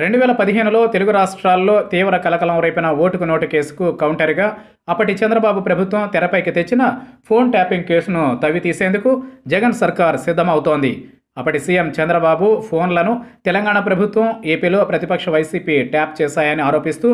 2015లో తెలుగు రాష్ట్రాల్లో తీవ్ర కలకలం రేపిన ఓటుకు నోటు కేసుకు కౌంటర్గా అప్పటి చంద్రబాబు ప్రభుత్వం తెరపైకి తెచ్చిన ఫోన్ ట్యాపింగ్ కేసును తవ్వి తీసేందుకు జగన్ సర్కార్ సిద్ధమవుతోంది. అప్పటి సీఎం చంద్రబాబు ఫోన్లను తెలంగాణ ప్రభుత్వం, ఏపీలో ప్రతిపక్ష వైసీపీ ట్యాప్ చేశాయని ఆరోపిస్తూ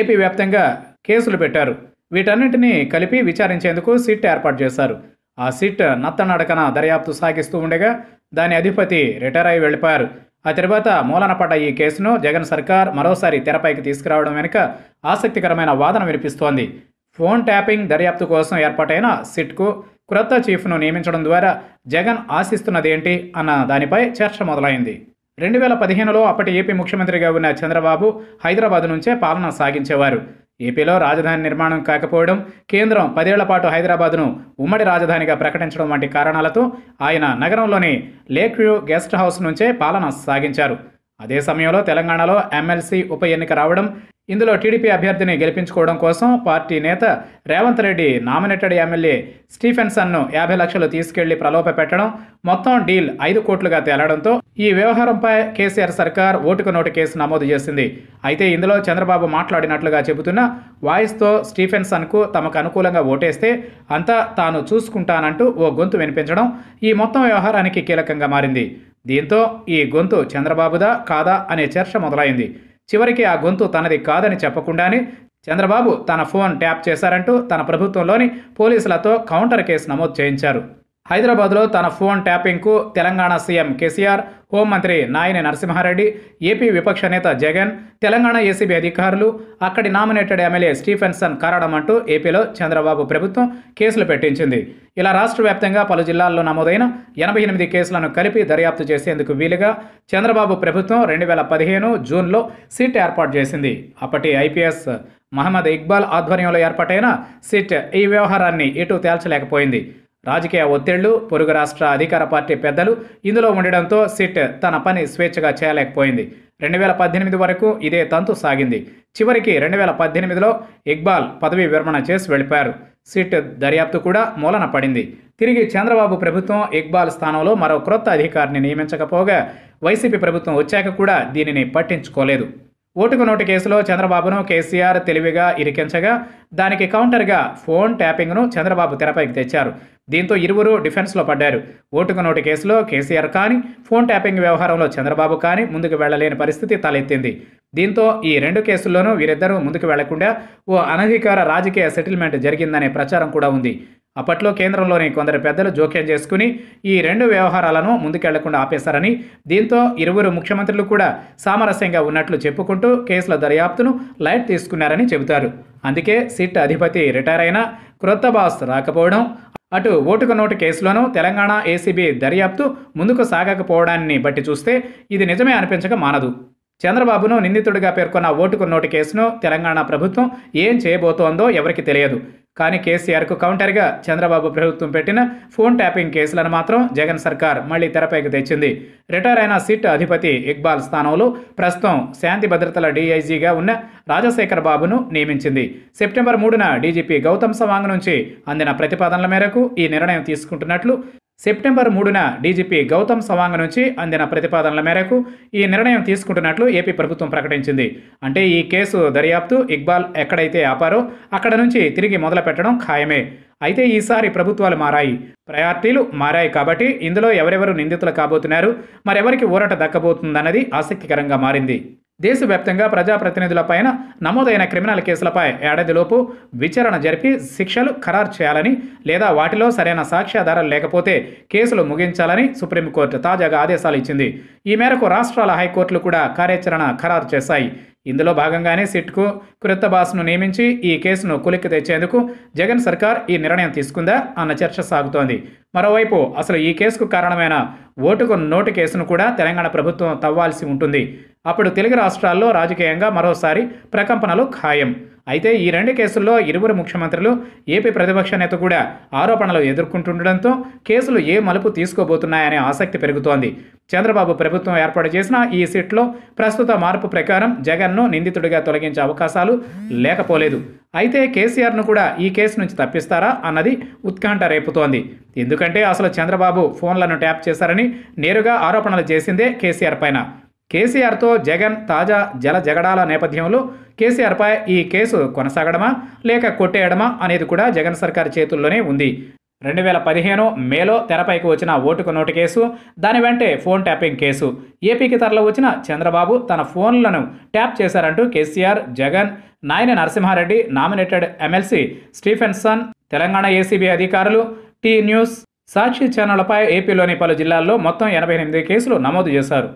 ఏపీ వ్యాప్తంగా కేసులు పెట్టారు. వీటన్నింటినీ కలిపి విచారించేందుకు సిట్ ఏర్పాటు చేశారు. ఆ సిట్ నత్తనడకన దర్యాప్తు సాగిస్తూ ఉండగా దాని అధిపతి రిటైర్ అయి వెళ్ళిపోయారు. ఆ తర్వాత మూలన పడ్డ ఈ కేసును జగన్ సర్కార్ మరోసారి తెరపైకి తీసుకురావడం వెనుక ఆసక్తికరమైన వాదన వినిపిస్తోంది. ఫోన్ ట్యాపింగ్ దర్యాప్తు కోసం ఏర్పాటైన సిట్కు క్రొత్త చీఫ్ను నియమించడం ద్వారా జగన్ ఆశిస్తున్నదేంటి అన్న దానిపై చర్చ మొదలైంది. 2015లో అప్పటి ఏపీ ముఖ్యమంత్రిగా ఉన్న చంద్రబాబు హైదరాబాద్ నుంచే పాలన సాగించేవారు. ఏపీలో రాజధాని నిర్మాణం కాకపోవడం, కేంద్రం 10 ఏళ్ల పాటు హైదరాబాద్ను ఉమ్మడి రాజధానిగా ప్రకటించడం వంటి కారణాలతో ఆయన నగరంలోని లేక్ వ్యూ గెస్ట్ హౌస్ నుంచే పాలన సాగించారు. అదే సమయంలో తెలంగాణలో ఎమ్మెల్సీ ఉప ఎన్నిక రావడం, ఇందులో టీడీపీ అభ్యర్థిని గెలిపించుకోవడం కోసం పార్టీ నేత రేవంత్ రెడ్డి నామినేటెడ్ ఎమ్మెల్యే స్టీఫెన్సన్ను 50 లక్షలు తీసుకెళ్లి ప్రలోభ పెట్టడం, మొత్తం డీల్ 5 కోట్లుగా తేలడంతో ఈ వ్యవహారంపై కేసీఆర్ సర్కార్ ఓటుకు నోటు కేసు నమోదు చేసింది. అయితే ఇందులో చంద్రబాబు మాట్లాడినట్లుగా చెబుతున్న వాయిస్తో స్టీఫెన్సన్కు తమకు అనుకూలంగా ఓటేస్తే అంతా తాను చూసుకుంటానంటూ ఓ గొంతు వినిపించడం ఈ మొత్తం వ్యవహారానికి కీలకంగా మారింది. దీంతో ఈ గొంతు చంద్రబాబుదా కాదా అనే చర్చ మొదలైంది. చివరికి ఆ గొంతు తనది కాదని చెప్పకుండానే చంద్రబాబు తన ఫోన్ ట్యాప్ చేశారంటూ తన ప్రభుత్వంలోని పోలీసులతో కౌంటర్ కేసు నమోదు చేయించారు. హైదరాబాద్లో తన ఫోన్ ట్యాపింగ్కు తెలంగాణ సీఎం కేసీఆర్, హోంమంత్రి నాయని నరసింహారెడ్డి, ఏపీ విపక్ష నేత జగన్, తెలంగాణ ఏసీబీ అధికారులు, అక్కడి నామినేటెడ్ ఎమ్మెల్యే స్టీఫెన్సన్ కారణమంటూ ఏపీలో చంద్రబాబు ప్రభుత్వం కేసులు పెట్టించింది. ఇలా రాష్ట్ర వ్యాప్తంగా పలు జిల్లాల్లో నమోదైన 88 కేసులను కలిపి దర్యాప్తు చేసేందుకు వీలుగా చంద్రబాబు ప్రభుత్వం 2015 జూన్లో సిట్ ఏర్పాటు చేసింది. అప్పటి ఐపీఎస్ మహమ్మద్ ఇక్బాల్ ఆధ్వర్యంలో ఏర్పాటైన సిట్ ఈ వ్యవహారాన్ని ఎటూ తేల్చలేకపోయింది. రాజకీయ ఒత్తిళ్లు, పొరుగు రాష్ట్ర అధికార పార్టీ పెద్దలు ఇందులో ఉండడంతో సిట్ తన పని స్వేచ్ఛగా చేయలేకపోయింది. 2018 వరకు ఇదే తంతు సాగింది. చివరికి 2018లో ఇక్బాల్ పదవీ విరమణ చేసి వెళ్ళిపోయారు. సిట్ దర్యాప్తు కూడా మూలన పడింది. తిరిగి చంద్రబాబు ప్రభుత్వం ఇక్బాల్ స్థానంలో మరో క్రొత్త అధికారిని నియమించకపోగా వైసీపీ ప్రభుత్వం వచ్చాక కూడా దీనిని పట్టించుకోలేదు. ఓటుకు నోటు కేసులో చంద్రబాబును కేసీఆర్ తెలివిగా ఇరికించగా దానికి కౌంటర్గా ఫోన్ ట్యాపింగ్ను చంద్రబాబు తెరపైకి తెచ్చారు. దీంతో ఇరువురు డిఫెన్స్లో పడ్డారు. ఓటుకు నోటు కేసులో కేసీఆర్ కానీ, ఫోన్ ట్యాపింగ్ వ్యవహారంలో చంద్రబాబు కానీ ముందుకు వెళ్లలేని పరిస్థితి తలెత్తింది. దీంతో ఈ 2 కేసుల్లోనూ వీరిద్దరూ ముందుకు వెళ్లకుండా ఓ అనధికార రాజకీయ సెటిల్మెంట్ జరిగిందనే ప్రచారం కూడా ఉంది. అప్పట్లో కేంద్రంలోని కొందరు పెద్దలు జోక్యం చేసుకుని ఈ 2 వ్యవహారాలను ముందుకెళ్లకుండా ఆపేశారని, దీంతో ఇరువురు ముఖ్యమంత్రులు కూడా సామరస్యంగా ఉన్నట్లు చెప్పుకుంటూ కేసుల దర్యాప్తును లైట్ తీసుకున్నారని చెబుతారు. అందుకే సిట్ అధిపతి రిటైర్ అయినా క్రొత్త బాస్ రాకపోవడం, అటు ఓటుకు నోటు కేసులోనూ తెలంగాణ ఏసీబీ దర్యాప్తు ముందుకు సాగకపోవడాన్ని బట్టి చూస్తే ఇది నిజమే అనిపించక మానదు. చంద్రబాబును నిందితుడిగా పేర్కొన్న ఓటుకు నోటు కేసును తెలంగాణ ప్రభుత్వం ఏం చేయబోతోందో ఎవరికి తెలియదు. కానీ కేసీఆర్కు కౌంటర్గా చంద్రబాబు ప్రభుత్వం పెట్టిన ఫోన్ ట్యాపింగ్ కేసులను మాత్రం జగన్ సర్కార్ మళ్లీ తెరపైకి తెచ్చింది. రిటైర్ అయిన సిట్ అధిపతి ఇక్బాల్ స్థానంలో ప్రస్తుతం శాంతి భద్రతల డీఐజీగా ఉన్న రాజశేఖర్ బాబును నియమించింది. సెప్టెంబర్ 3న డీజీపీ గౌతమ్ సవాంగ్ నుంచి అందిన ప్రతిపాదనల మేరకు ఈ నిర్ణయం తీసుకుంటున్నట్లు ఏపీ ప్రభుత్వం ప్రకటించింది. అంటే ఈ కేసు దర్యాప్తు ఇక్బాల్ ఎక్కడైతే ఆపారో అక్కడ నుంచి తిరిగి మొదలుపెట్టడం ఖాయమే. అయితే ఈసారి ప్రభుత్వాలు మారాయి, ప్రయారిటీలు మారాయి. కాబట్టి ఇందులో ఎవరెవరు నిందితులు కాబోతున్నారు, మరెవరికి ఊరట దక్కబోతుందన్నది ఆసక్తికరంగా మారింది. దేశవ్యాప్తంగా ప్రజాప్రతినిధులపైన నమోదైన క్రిమినల్ కేసులపై 1 ఏడాదిలోపు విచారణ జరిపి శిక్షలు ఖరారు చేయాలని, లేదా వాటిలో సరైన సాక్ష్యాధారాలు లేకపోతే కేసులు ముగించాలని సుప్రీంకోర్టు తాజాగా ఆదేశాలు ఇచ్చింది. ఈ మేరకు రాష్ట్రాల హైకోర్టులు కూడా కార్యాచరణ ఖరారు చేశాయి. ఇందులో భాగంగానే సిట్కు క్రొత్త బాస్ను నియమించి ఈ కేసును కులిక్కి తెచ్చేందుకు జగన్ సర్కార్ ఈ నిర్ణయం తీసుకుందా అన్న చర్చ సాగుతోంది. మరోవైపు అసలు ఈ కేసుకు కారణమైన ఓటుకు నోటు కేసును కూడా తెలంగాణ ప్రభుత్వం తవ్వాల్సి ఉంటుంది. అప్పుడు తెలుగు రాష్ట్రాల్లో రాజకీయంగా మరోసారి ప్రకంపనలు ఖాయం. అయితే ఈ రెండు కేసుల్లో ఇరువురు ముఖ్యమంత్రులు ఏపీ ప్రతిపక్ష నేత కూడా ఆరోపణలు ఎదుర్కొంటుండడంతో కేసులు ఏ మలుపు తీసుకోబోతున్నాయనే ఆసక్తి పెరుగుతోంది. చంద్రబాబు ప్రభుత్వం ఏర్పాటు చేసిన ఈ సిట్లో ప్రస్తుత మార్పు ప్రకారం జగన్ను నిందితుడిగా తొలగించే అవకాశాలు లేకపోలేదు. అయితే కేసీఆర్ను కూడా ఈ కేసు నుంచి తప్పిస్తారా అన్నది ఉత్కంఠ రేపుతోంది. ఎందుకంటే అసలు చంద్రబాబు ఫోన్లను ట్యాప్ చేశారని నేరుగా ఆరోపణలు చేసిందే కేసీఆర్ పైన. కేసీఆర్తో జగన్ తాజా జల జగడాల నేపథ్యంలో కేసీఆర్పై ఈ కేసు కొనసాగడమా లేక కొట్టేయడమా అనేది కూడా జగన్ సర్కార్ చేతుల్లోనే ఉంది. 2015 మేలో తెరపైకి వచ్చిన ఓటుకు నోటు కేసు, దాని వెంటే ఫోన్ ట్యాపింగ్ కేసు, ఏపీకి తరలి వచ్చిన చంద్రబాబు తన ఫోన్లను ట్యాప్ చేశారంటూ KCR, Jagan, Nayini Narasimha Reddy, nominated MLC Stephenson, Telangana ACB అధికారులు, టీ న్యూస్, సాక్షి ఛానళ్లపై ఏపీలోని పలు జిల్లాల్లో మొత్తం 88 కేసులు నమోదు చేశారు.